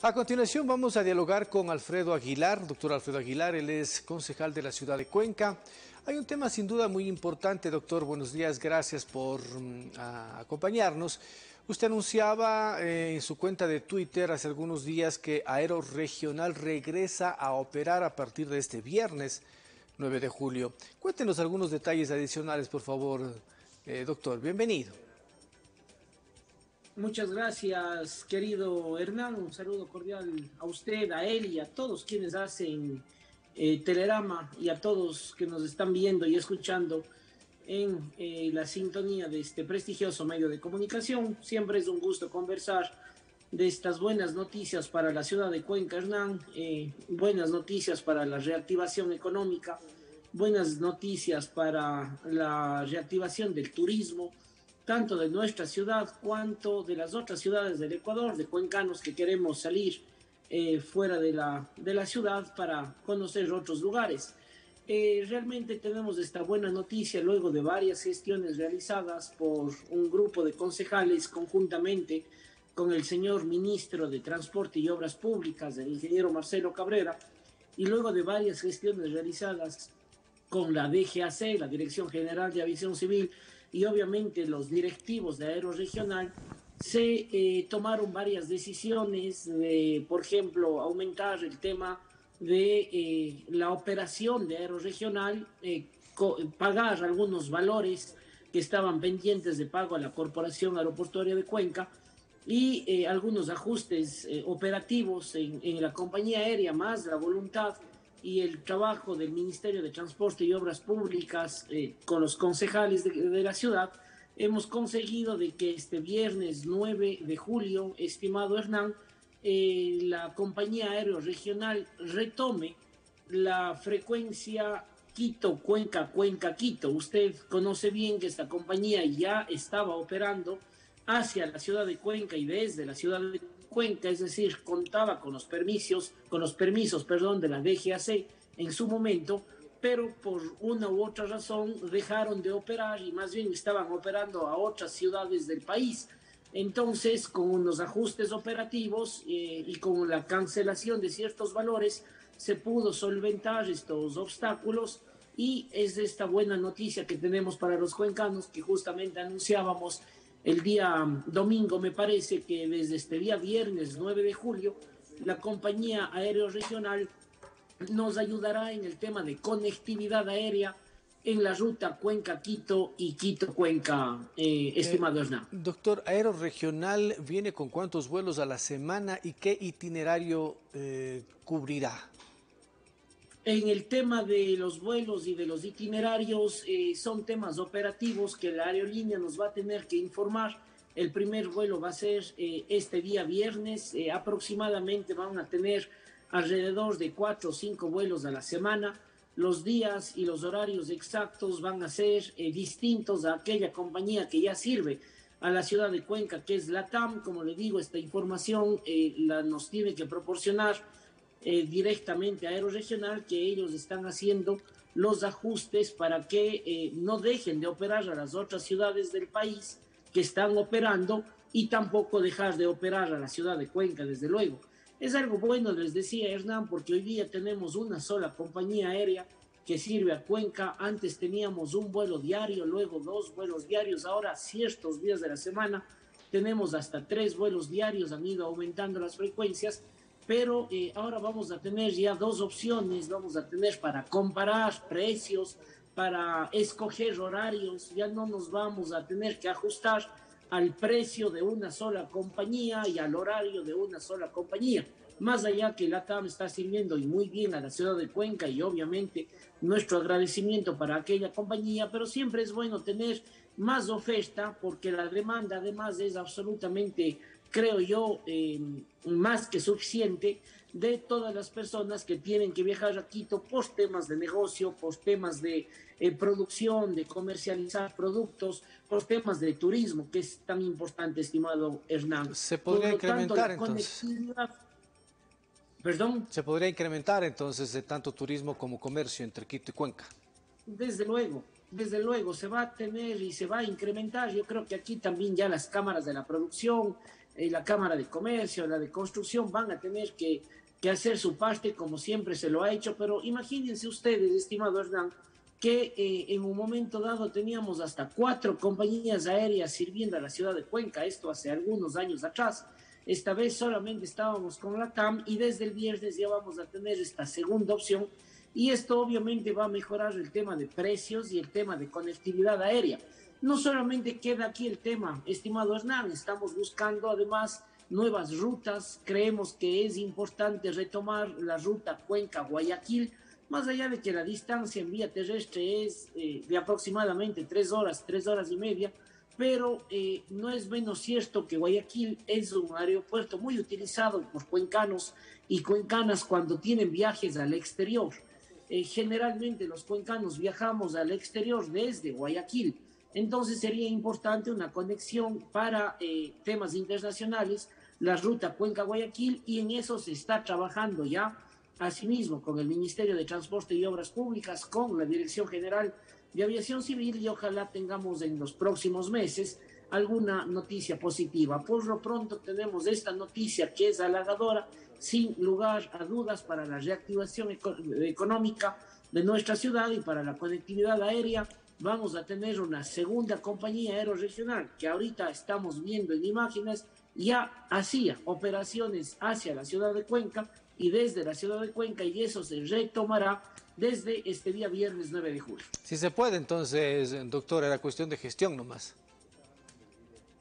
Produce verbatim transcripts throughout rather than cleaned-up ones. A continuación vamos a dialogar con Alfredo Aguilar, doctor Alfredo Aguilar, él es concejal de la ciudad de Cuenca. Hay un tema sin duda muy importante, doctor, buenos días, gracias por uh, acompañarnos. Usted anunciaba eh, en su cuenta de Twitter hace algunos días que Aeroregional regresa a operar a partir de este viernes nueve de julio. Cuéntenos algunos detalles adicionales, por favor, eh, doctor. Bienvenido. Muchas gracias, querido Hernán. Un saludo cordial a usted, a él y a todos quienes hacen eh, Telerama y a todos que nos están viendo y escuchando en eh, la sintonía de este prestigioso medio de comunicación. Siempre es un gusto conversar de estas buenas noticias para la ciudad de Cuenca, Hernán, eh, buenas noticias para la reactivación económica, buenas noticias para la reactivación del turismo, tanto de nuestra ciudad cuanto de las otras ciudades del Ecuador, de cuencanos que queremos salir eh, fuera de la, de la ciudad para conocer otros lugares. Eh, realmente tenemos esta buena noticia luego de varias gestiones realizadas por un grupo de concejales conjuntamente con el señor ministro de Transporte y Obras Públicas, el ingeniero Marcelo Cabrera, y luego de varias gestiones realizadas con la D G A C, la Dirección General de Aviación Civil, y obviamente los directivos de Aeroregional, se eh, tomaron varias decisiones de, por ejemplo, aumentar el tema de eh, la operación de Aeroregional, eh, pagar algunos valores que estaban pendientes de pago a la Corporación Aeroportuaria de Cuenca y eh, algunos ajustes eh, operativos en, en la compañía aérea, más la voluntad y el trabajo del Ministerio de Transporte y Obras Públicas eh, con los concejales de, de la ciudad. Hemos conseguido de que este viernes nueve de julio, estimado Hernán, eh, la compañía Aeroregional retome la frecuencia Quito, Cuenca, Cuenca, Quito. Usted conoce bien que esta compañía ya estaba operando hacia la ciudad de Cuenca y desde la ciudad de Cuenca, es decir, contaba con los permisos, con los permisos, perdón, de la D G A C en su momento, pero por una u otra razón dejaron de operar y más bien estaban operando a otras ciudades del país. Entonces, con unos ajustes operativos eh, y con la cancelación de ciertos valores, se pudo solventar estos obstáculos y es esta buena noticia que tenemos para los cuencanos que justamente anunciábamos el día domingo, me parece que desde este día viernes nueve de julio, la compañía Aeroregional nos ayudará en el tema de conectividad aérea en la ruta Cuenca-Quito y Quito-Cuenca, eh, estimado eh, Hernán. Doctor, Aeroregional viene con cuántos vuelos a la semana y qué itinerario eh, cubrirá. En el tema de los vuelos y de los itinerarios, eh, son temas operativos que la aerolínea nos va a tener que informar. El primer vuelo va a ser eh, este día viernes. Eh, aproximadamente van a tener alrededor de cuatro o cinco vuelos a la semana. Los días y los horarios exactos van a ser eh, distintos a aquella compañía que ya sirve a la ciudad de Cuenca, que es Latam. Como le digo, esta información eh, la nos tiene que proporcionar Eh, directamente a Aeroregional, que ellos están haciendo los ajustes para que eh, no dejen de operar a las otras ciudades del país que están operando y tampoco dejar de operar a la ciudad de Cuenca, desde luego. Es algo bueno, les decía Hernán, porque hoy día tenemos una sola compañía aérea que sirve a Cuenca. Antes teníamos un vuelo diario, luego dos vuelos diarios, ahora ciertos días de la semana tenemos hasta tres vuelos diarios, han ido aumentando las frecuencias. Pero eh, ahora vamos a tener ya dos opciones, vamos a tener para comparar precios, para escoger horarios, ya no nos vamos a tener que ajustar al precio de una sola compañía y al horario de una sola compañía. Más allá que Latam está sirviendo y muy bien a la ciudad de Cuenca y obviamente nuestro agradecimiento para aquella compañía, pero siempre es bueno tener más oferta porque la demanda además es absolutamente, creo yo, eh, más que suficiente de todas las personas que tienen que viajar a Quito por temas de negocio, por temas de eh, producción, de comercializar productos, por temas de turismo, que es tan importante, estimado Hernán. ¿Se podría incrementar tanto, entonces? Conectividad... ¿Perdón? ¿Se podría incrementar entonces de tanto turismo como comercio entre Quito y Cuenca? Desde luego. Desde luego, se va a tener y se va a incrementar. Yo creo que aquí también ya las cámaras de la producción, eh, la Cámara de Comercio, la de Construcción, van a tener que, que hacer su parte como siempre se lo ha hecho. Pero imagínense ustedes, estimado Hernán, que eh, en un momento dado teníamos hasta cuatro compañías aéreas sirviendo a la ciudad de Cuenca, esto hace algunos años atrás. Esta vez solamente estábamos con Latam y desde el viernes ya vamos a tener esta segunda opción, y esto obviamente va a mejorar el tema de precios y el tema de conectividad aérea. No solamente queda aquí el tema, estimado Hernán, estamos buscando además nuevas rutas. Creemos que es importante retomar la ruta Cuenca-Guayaquil, más allá de que la distancia en vía terrestre es eh, de aproximadamente tres horas, tres horas y media, pero eh, no es menos cierto que Guayaquil es un aeropuerto muy utilizado por cuencanos y cuencanas cuando tienen viajes al exterior. Eh, generalmente los cuencanos viajamos al exterior desde Guayaquil, entonces sería importante una conexión para eh, temas internacionales, la ruta Cuenca-Guayaquil, y en eso se está trabajando ya. Asimismo, con el Ministerio de Transporte y Obras Públicas, con la Dirección General de Aviación Civil, y ojalá tengamos en los próximos meses alguna noticia positiva. Por lo pronto tenemos esta noticia que es halagadora, sin lugar a dudas, para la reactivación eco- económica de nuestra ciudad y para la conectividad aérea. Vamos a tener una segunda compañía aeroregional que ahorita estamos viendo en imágenes, ya hacía operaciones hacia la ciudad de Cuenca y desde la ciudad de Cuenca, y eso se retomará desde este día viernes nueve de julio. Si se puede, entonces, doctor, era cuestión de gestión nomás.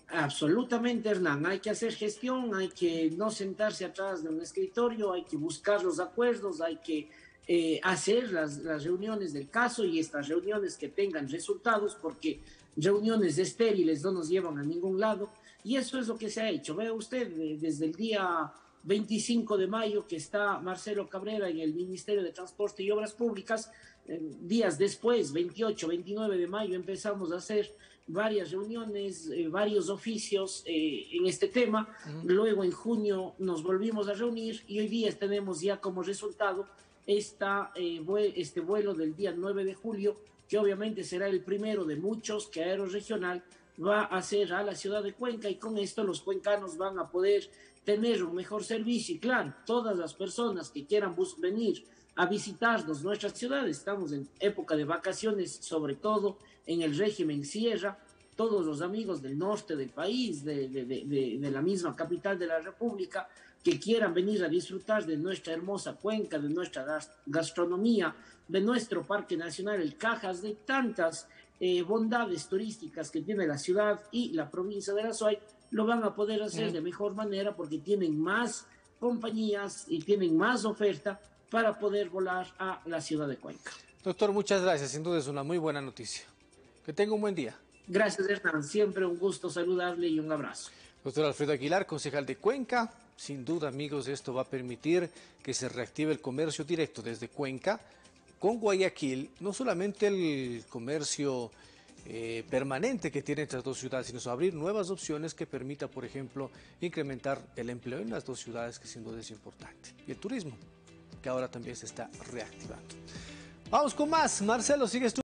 Absolutamente, Hernán, hay que hacer gestión, hay que no sentarse atrás de un escritorio, hay que buscar los acuerdos, hay que eh, hacer las, las reuniones del caso, y estas reuniones que tengan resultados, porque reuniones estériles no nos llevan a ningún lado, y eso es lo que se ha hecho. Vea usted, desde el día veinticinco de mayo que está Marcelo Cabrera en el Ministerio de Transporte y Obras Públicas, eh, días después, veintiocho, veintinueve de mayo, empezamos a hacer varias reuniones, eh, varios oficios eh, en este tema. Uh-huh. Luego en junio nos volvimos a reunir y hoy día tenemos ya como resultado esta, eh, vue- este vuelo del día nueve de julio, que obviamente será el primero de muchos que Aeroregional va a hacer a la ciudad de Cuenca, y con esto los cuencanos van a poder tener un mejor servicio. Y claro, todas las personas que quieran bus- venir a visitarnos nuestra ciudad, estamos en época de vacaciones, sobre todo en el régimen sierra, todos los amigos del norte del país, de, de, de, de, de la misma capital de la República, que quieran venir a disfrutar de nuestra hermosa Cuenca, de nuestra gastronomía, de nuestro Parque Nacional el Cajas, de tantas Eh, bondades turísticas que tiene la ciudad y la provincia de Azuay, lo van a poder hacer de mejor manera porque tienen más compañías y tienen más oferta para poder volar a la ciudad de Cuenca. Doctor, muchas gracias, sin duda es una muy buena noticia. Que tenga un buen día. Gracias, Hernán, siempre un gusto saludarle y un abrazo. Doctor Alfredo Aguilar, concejal de Cuenca. Sin duda, amigos, esto va a permitir que se reactive el comercio directo desde Cuenca con Guayaquil, no solamente el comercio eh, permanente que tiene estas dos ciudades, sino abrir nuevas opciones que permita, por ejemplo, incrementar el empleo en las dos ciudades, que sin duda es importante. Y el turismo, que ahora también se está reactivando. Vamos con más. Marcelo, sigues tú.